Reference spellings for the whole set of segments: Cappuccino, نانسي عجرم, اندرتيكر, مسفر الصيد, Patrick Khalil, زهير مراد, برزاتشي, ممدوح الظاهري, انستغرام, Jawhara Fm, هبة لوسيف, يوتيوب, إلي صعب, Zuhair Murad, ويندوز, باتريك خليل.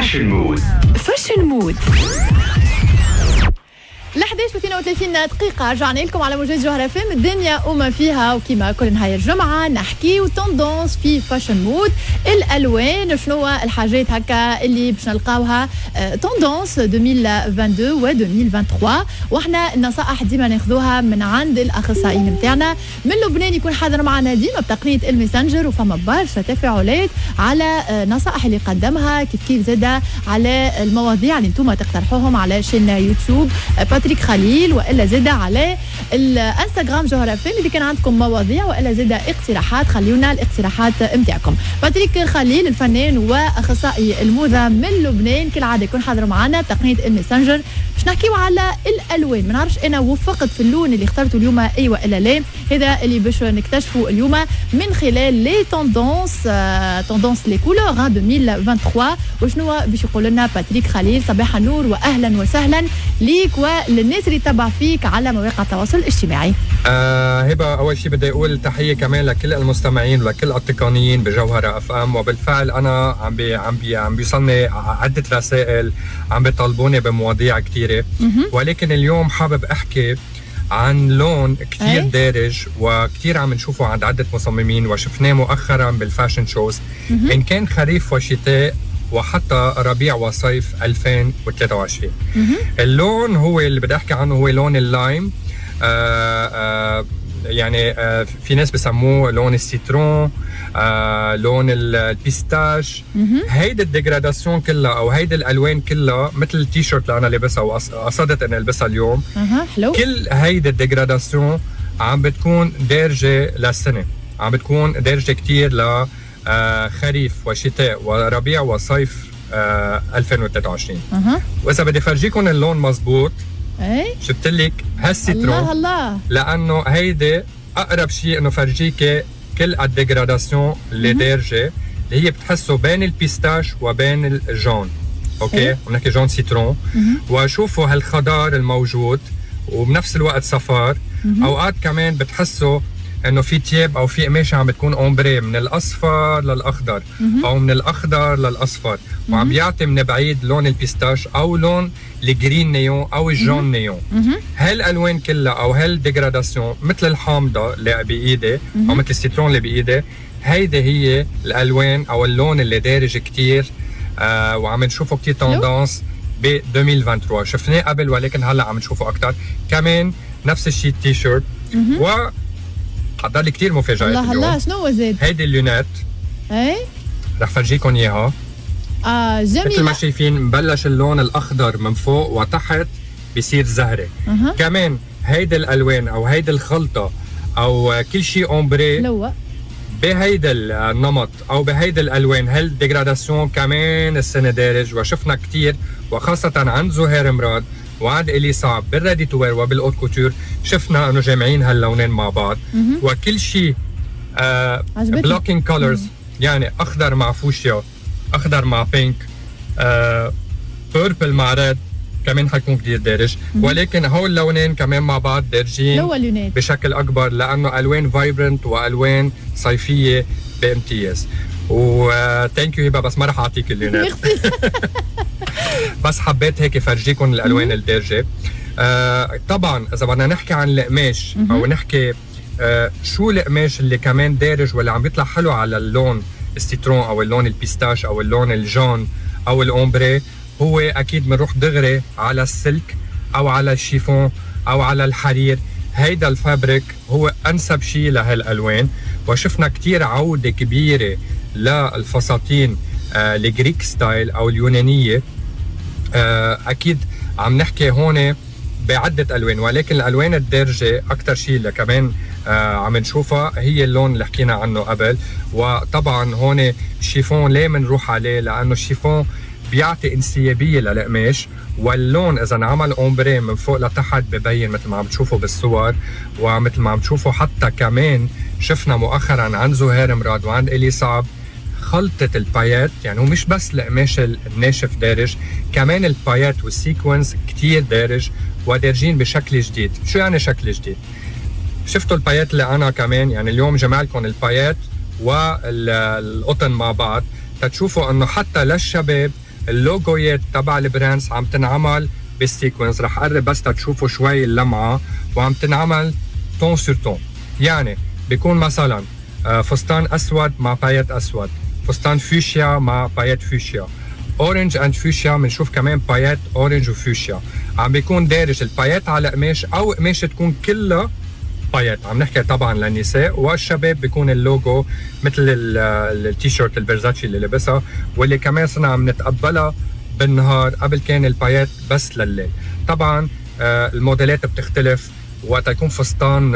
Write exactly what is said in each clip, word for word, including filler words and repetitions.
فاشن مود فاشن مود ل إحدى عشر وثلاثة وثلاثين دقيقة رجعنا لكم على موجات جوهرة فيلم الدنيا وما فيها، وكما كل نهاية الجمعة نحكي وتندونس في فاشن مود، الألوان، شنو الحاجات هكا اللي باش نلقاوها تندونس ألفين واثنين وعشرين و ألفين وثلاثة وعشرين، وإحنا النصائح ديما ناخذوها من عند الأخصائي نتاعنا من لبنان يكون حاضر معنا ديما بتقنية الميسنجر، وفما برشا تفاعلات على نصائح اللي قدمها، كيف كيف زادة على المواضيع اللي أنتم تقترحوهم على شنا يوتيوب باتريك خليل، والا زاده على الانستغرام جوهرة اف ام. اذا كان عندكم مواضيع والا زاده اقتراحات خليونا الاقتراحات نتاعكم. باتريك خليل الفنان واخصائي الموضه من لبنان كالعاده يكون حاضر معنا بتقنيه الميسنجر باش نحكيو على الالوان. ما نعرفش انا وفقت في اللون اللي اخترته اليوم اي والا لا، هذا اللي باش نكتشفوا اليوم من خلال لي توندونس توندونس لي كولور ألفين وثلاثة وعشرين، وشنو باش يقول لنا باتريك خليل. صباح النور واهلا وسهلا ليك للناس اللي تبع فيك على مواقع التواصل الاجتماعي. آه هبه، اول شيء بدي اقول تحيه كمان لكل المستمعين ولكل التقنيين بجوهره اف ام، وبالفعل انا عم بي عم بي عم بيوصلني عده رسائل عم بيطالبوني بمواضيع كثيره، ولكن اليوم حابب احكي عن لون كثير دارج وكثير عم نشوفه عند عده مصممين وشفناه مؤخرا بالفاشن شوز، ان كان خريف وشتاء وحتى ربيع وصيف ألفين وثلاثة وعشرين. اللون هو اللي بدي احكي عنه هو لون اللايم، آآ آآ يعني آآ في ناس بسموه لون السيترون، لون البيستاش. هيدي الديجراداسيون كلها او هيدي الالوان كلها مثل التيشيرت اللي انا لابسها وقصدت اني البسها اليوم. حلو. كل هيدي الديجراداسيون عم بتكون دارجه للسنه، عم بتكون دارجه كثير ل آه خريف وشتاء وربيع وصيف آه ألفين وثلاثة وعشرين. أه. واذا بدي فرجيكم اللون مزبوط، اي جبت لك هالسيترون. الله الله، لانه هيدي اقرب شيء انه فرجيك كل الديجراداسيون اللي دارجه اللي هي بتحسوا بين البيستاش وبين الجون. اوكي، بنحكي جون سيترون. أه. وشوفوا هالخضار الموجود وبنفس الوقت صفار. أه. اوقات كمان بتحسوا انه في تياب او في قماشه عم بتكون اومبري من الاصفر للاخضر او من الاخضر للاصفر، وعم بيعطي من بعيد لون البيستاش او لون الجرين نيون او الجون نيون. هالالوان كلها او هالديجراداسيون مثل الحامضه اللي بايدي او مثل السيترون اللي بايدي، هيدي هي الالوان او اللون اللي دارج كثير آه وعم نشوفه كثير توندانس ب ألفين وثلاثة وعشرين. شفناه قبل ولكن هلا عم نشوفه اكثر. كمان نفس الشيء التيشيرت، و حضر لي كثير مفاجآت اليوم. الله الله، شنو هو زاد؟ هيدي اللونات. اي رح فرجيكم اياها. اه جميل. مثل ما شايفين مبلش اللون الاخضر من فوق وتحت بصير زهري. أه. كمان هيدي الالوان او هيدي الخلطه او كل شيء اومبري لو بهيدا النمط او بهيدا الالوان هالديجراداسيون كمان السنه دارج، وشفنا كثير وخاصه عند زهير مراد وعند إلي صعب بالريدي تو وير وبالأوت كوتور، شفنا انه جامعين هاللونين مع بعض. مم. وكل شيء آه بلوكينج كولرز، يعني اخضر مع فوشيا، اخضر مع بينك، آه بيربل مع ريد، كمان حيكون كثير دارج. مم. ولكن هول اللونين كمان مع بعض دارجين بشكل اكبر لانه الوان فايبرنت والوان صيفيه بامتياز. وثانك يو هبه، بس ما رح اعطيك اللونات. بس حبيت هيك فرجيكم الالوان الدارجه. آه طبعا اذا بدنا نحكي عن القماش او نحكي آه شو القماش اللي كمان دارج واللي عم بيطلع حلو على اللون السيترون او اللون البيستاش او اللون الجون او الاومبري، هو اكيد بنروح دغري على السلك او على الشيفون او على الحرير. هيدا الفابريك هو انسب شيء لهالالوان، وشفنا كثير عوده كبيره للفساتين آه الجريك ستايل او اليونانيه. آه اكيد عم نحكي هون بعده الوان، ولكن الالوان الدارجه اكثر شيء اللي كمان آه عم نشوفها هي اللون اللي حكينا عنه قبل. وطبعا هون الشيفون ليه بنروح عليه؟ لانه الشيفون بيعطي انسيابيه للقماش، واللون اذا انعمل اومبري من فوق لتحت ببين مثل ما عم تشوفوا بالصور، ومثل ما عم تشوفوا حتى كمان شفنا مؤخرا عند زهير مراد وعند الي صعب خلطة البايات. يعني هو مش بس القماش الناشف دارج، كمان البايات والسيكونس كتير دارج ودارجين بشكل جديد. شو يعني شكل جديد؟ شفتوا البايات اللي أنا كمان يعني اليوم جمع لكم البايات والقطن مع بعض تتشوفوا أنه حتى للشباب اللوجويات تبع البراندز عم تنعمل بالسيكونس، رح قرب بس تشوفوا شوي اللمعه، وعم تنعمل تون سور تون، يعني بيكون مثلا فستان اسود مع بايات اسود، فستان فوشيا مع بايات فوشيا، اورنج اند فوشيا، بنشوف كمان بايات اورنج وفوشيا، عم بيكون دارج البايات على قماش او قماشه تكون كلها بايات، عم نحكي طبعا للنساء، والشباب بيكون اللوجو مثل التيشيرت البرزاتشي اللي لابسها واللي كمان صرنا عم نتقبلها بالنهار، قبل كان البايات بس لليل. طبعا الموديلات بتختلف، وقت يكون فستان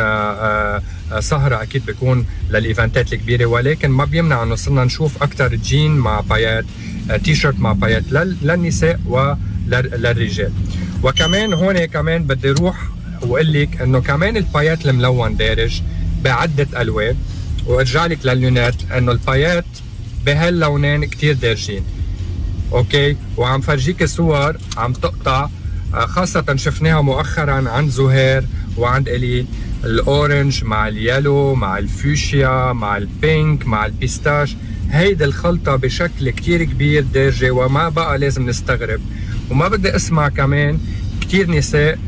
سهره اكيد بيكون للايفنتات الكبيره، ولكن ما بيمنع انه صرنا نشوف اكثر جين مع بايات، تيشيرت مع بايات للنساء وللرجال. وكمان هون كمان بدي روح وقول لك انه كمان البايات الملون دارج بعده الوان، وارجع لك لللونات انه البايات بهاللونين كثير دارجين. اوكي، وعم فرجيك صور عم تقطع، خاصه شفناها مؤخرا عند زهير وعند الي، الاورنج مع اليلو مع الفوشيا مع البينك مع البيستاش، هيدي الخلطه بشكل كثير كبير دارجه، وما بقى لازم نستغرب. وما بدي اسمع كمان كثير نساء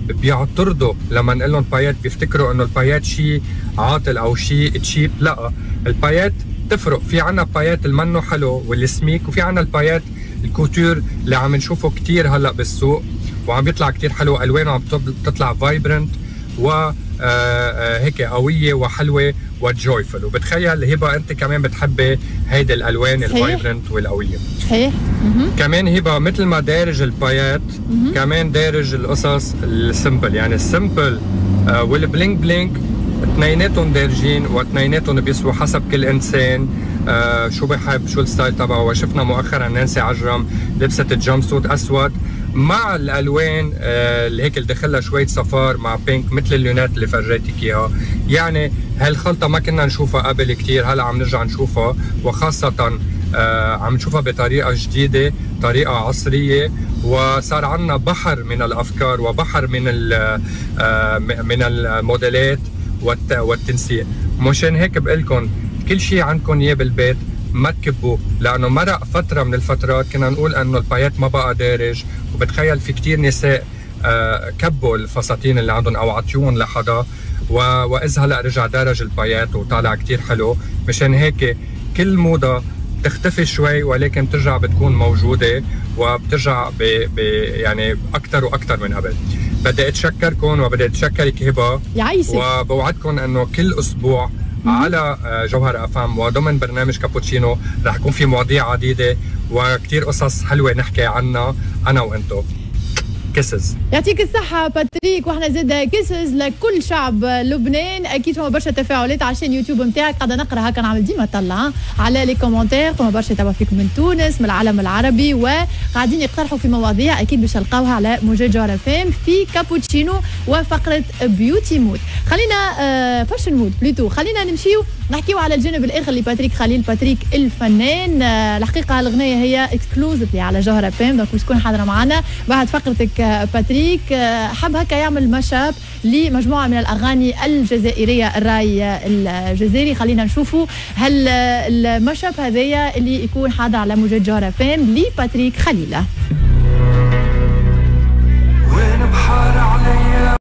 بيعترضوا لما نقول لهم بايات، بيفتكروا انه البايات شيء عاطل او شيء تشيب، لا، البايات تفرق، في عنا بايات المنو حلو واللي سميك، وفي عنا البايات الكوتور اللي عم نشوفه كتير هلا بالسوق وعم يطلع كتير حلو، الوانه عم تطلع فايبرنت و هيك قويه وحلوه وجويفل، وبتخيل هبه انت كمان بتحبي هيدي الالوان الفايبرنت والقويه. صحيح. كمان هبه مثل ما دارج البايات كمان دارج القصص السمبل، يعني السمبل والبلينك بلينك اثنيناتهم دارجين، واثنيناتهم بيسوا حسب كل انسان آه شو بحب، شو الستايل تبعه. وشفنا مؤخرا نانسي عجرم لبست الجامب سوت اسود مع الالوان آه اللي هيك اللي دخلها شويه صفار مع بينك، مثل اللونات اللي فرجيتك اياها، يعني هالخلطه ما كنا نشوفها قبل كثير، هلا عم نرجع نشوفها، وخاصه آه عم نشوفها بطريقه جديده، طريقه عصريه، وصار عندنا بحر من الافكار وبحر من آه من الموديلات والتنسيق. مشان هيك بقول لكم كل شيء عندكم اياه بالبيت ما تكبوه، لانه مرق فتره من الفترات كنا نقول انه البايات ما بقى دارج، وبتخيل في كثير نساء كبوا الفساتين اللي عندهم او عطيون لحدا، واذا هلا رجع درج البايات وطالع كثير حلو. مشان هيك كل موضه بتختفي شوي، ولكن بترجع بتكون موجوده، وبترجع ب يعني اكثر واكثر من قبل. بدي اتشكركم وبدي اتشكرك هبه، وبوعدكم انه كل اسبوع على جوهر اف ام وضمن برنامج كابوتشينو رح يكون في مواضيع عديده وكثير قصص حلوه نحكي عنها انا وانتو. كيسز، يعطيك الصحة باتريك، واحنا زاد كيسز لكل شعب لبنان. اكيد فما برشا تفاعلات عشان يوتيوب نتاعك، قاعدة نقرا هكا نعمل ديما طلع على لي كومونتير، فما برشا تبع فيكم من تونس، من العالم العربي، وقاعدين يقترحوا في مواضيع اكيد باش تلقاوها على موجات جوهر اف ام في كابوتشينو وفقرة بيوتي مود. خلينا فاشن مود بلوتو، خلينا نمشيو نحكيو على الجانب الاخر لباتريك خليل، باتريك الفنان. الحقيقة الأغنية هي اكسكلوزفلي على جوهر اف ام، دونك باش تكون حاضرة معنا بعد فقرتك. باتريك حب هكا يعمل مشاب لمجموعه من الاغاني الجزائريه، الراي الجزائري، خلينا نشوفوا هل المشاب هذايا اللي يكون حاضر على موجات جوهر اف ام لباتريك خليل.